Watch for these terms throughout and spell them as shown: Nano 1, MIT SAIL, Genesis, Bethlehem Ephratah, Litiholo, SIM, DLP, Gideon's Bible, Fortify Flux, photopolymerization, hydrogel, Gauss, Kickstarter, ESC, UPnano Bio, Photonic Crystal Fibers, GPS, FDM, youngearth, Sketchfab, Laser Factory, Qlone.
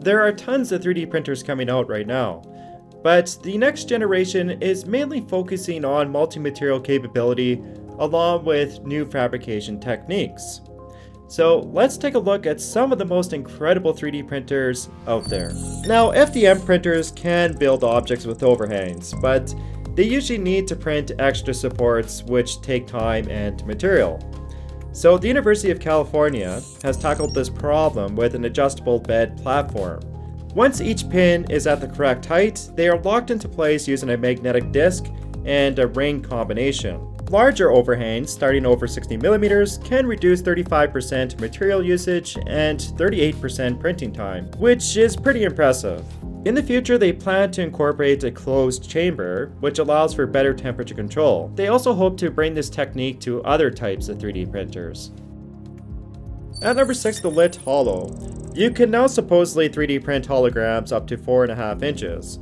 There are tons of 3D printers coming out right now, but the next generation is mainly focusing on multi-material capability along with new fabrication techniques. So let's take a look at some of the most incredible 3D printers out there. Now, FDM printers can build objects with overhangs, but they usually need to print extra supports which take time and material. So the University of California has tackled this problem with an adjustable bed platform. Once each pin is at the correct height, they are locked into place using a magnetic disc and a ring combination. Larger overhangs, starting over 60 mm, can reduce 35% material usage and 38% printing time, which is pretty impressive. In the future, they plan to incorporate a closed chamber, which allows for better temperature control. They also hope to bring this technique to other types of 3D printers. At number 6, the Litiholo. You can now supposedly 3D print holograms up to 4.5 inches.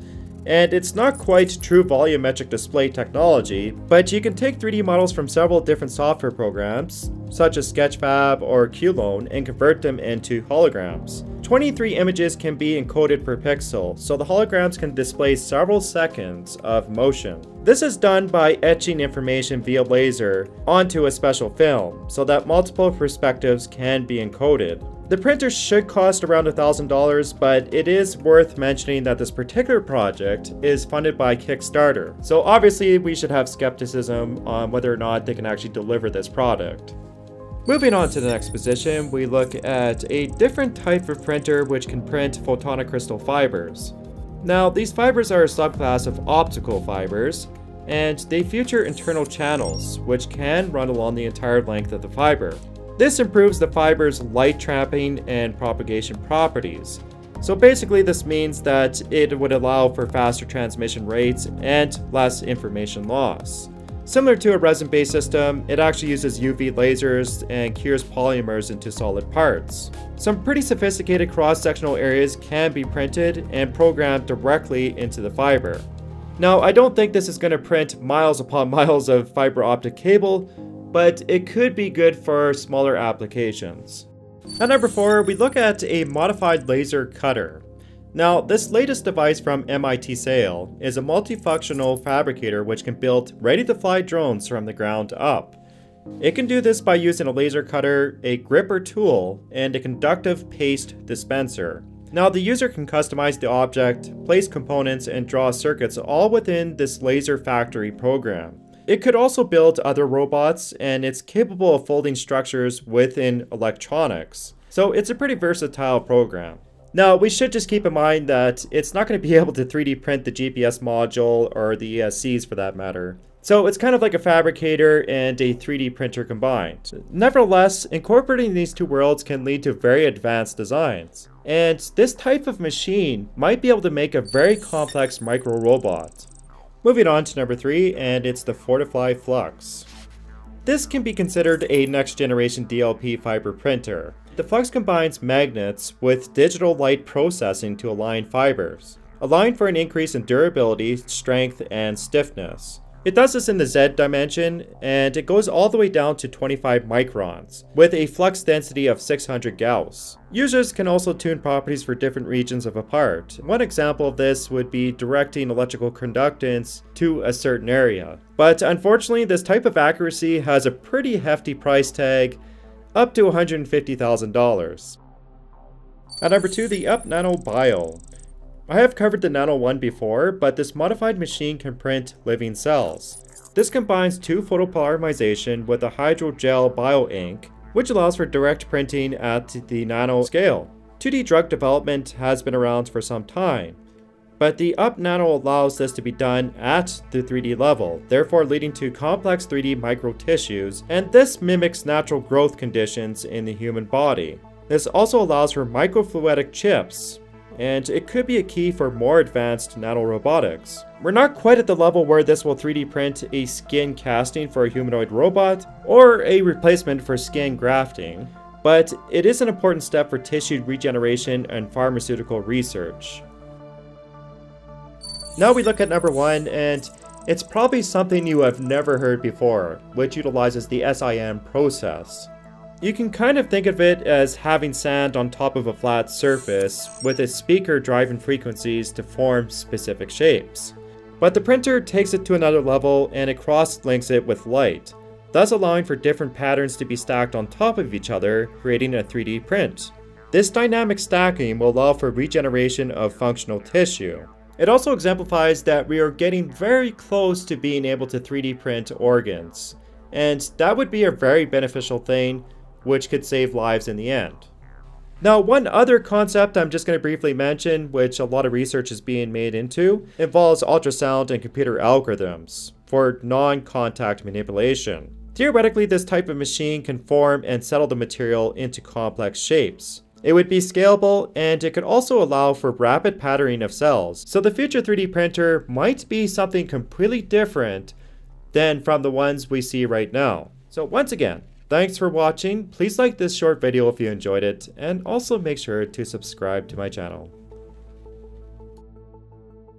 And it's not quite true volumetric display technology, but you can take 3D models from several different software programs, such as Sketchfab or Qlone, and convert them into holograms. 23 images can be encoded per pixel, so the holograms can display several seconds of motion. This is done by etching information via laser onto a special film, so that multiple perspectives can be encoded. The printer should cost around $1,000, but it is worth mentioning that this particular project is funded by Kickstarter. So obviously we should have skepticism on whether or not they can actually deliver this product. Moving on to the next position, we look at a different type of printer which can print photonic crystal fibers. Now, these fibers are a subclass of optical fibers, and they feature internal channels, which can run along the entire length of the fiber. This improves the fiber's light trapping and propagation properties. So basically this means that it would allow for faster transmission rates and less information loss. Similar to a resin-based system, it actually uses UV lasers and cures polymers into solid parts. Some pretty sophisticated cross-sectional areas can be printed and programmed directly into the fiber. Now, I don't think this is going to print miles upon miles of fiber optic cable, but it could be good for smaller applications. At number 4, we look at a modified laser cutter. Now, this latest device from MIT SAIL is a multifunctional fabricator which can build ready-to-fly drones from the ground up. It can do this by using a laser cutter, a gripper tool, and a conductive paste dispenser. Now, the user can customize the object, place components, and draw circuits all within this Laser Factory program. It could also build other robots, and it's capable of folding structures within electronics. So it's a pretty versatile program. Now, we should just keep in mind that it's not going to be able to 3D print the GPS module or the ESCs for that matter. So it's kind of like a fabricator and a 3D printer combined. Nevertheless, incorporating these two worlds can lead to very advanced designs. And this type of machine might be able to make a very complex micro robot. Moving on to number 3, and it's the Fortify Flux. This can be considered a next-generation DLP fiber printer. The Flux combines magnets with digital light processing to align fibers, allowing for an increase in durability, strength, and stiffness. It does this in the Z dimension, and it goes all the way down to 25 microns, with a flux density of 600 Gauss. Users can also tune properties for different regions of a part. One example of this would be directing electrical conductance to a certain area. But unfortunately, this type of accuracy has a pretty hefty price tag, up to $150,000. At number 2, the UPnano Bio. I have covered the Nano 1 before, but this modified machine can print living cells. This combines 2 photopolymerization with a hydrogel bio ink, which allows for direct printing at the nano scale. 2D drug development has been around for some time, but the UPnano allows this to be done at the 3D level, therefore leading to complex 3D microtissues, and this mimics natural growth conditions in the human body. This also allows for microfluidic chips, and it could be a key for more advanced nanorobotics. We're not quite at the level where this will 3D print a skin casting for a humanoid robot or a replacement for skin grafting, but it is an important step for tissue regeneration and pharmaceutical research. Now we look at number 1, and it's probably something you have never heard before, which utilizes the SIM process. You can kind of think of it as having sand on top of a flat surface, with a speaker driving frequencies to form specific shapes. But the printer takes it to another level and it cross-links it with light, thus allowing for different patterns to be stacked on top of each other, creating a 3D print. This dynamic stacking will allow for regeneration of functional tissue. It also exemplifies that we are getting very close to being able to 3D print organs, and that would be a very beneficial thing, which could save lives in the end. Now, one other concept I'm just going to briefly mention, which a lot of research is being made into, involves ultrasound and computer algorithms for non-contact manipulation. Theoretically, this type of machine can form and settle the material into complex shapes. It would be scalable, and it could also allow for rapid patterning of cells. So the future 3D printer might be something completely different than from the ones we see right now. So once again, thanks for watching. Please like this short video if you enjoyed it, and also make sure to subscribe to my channel.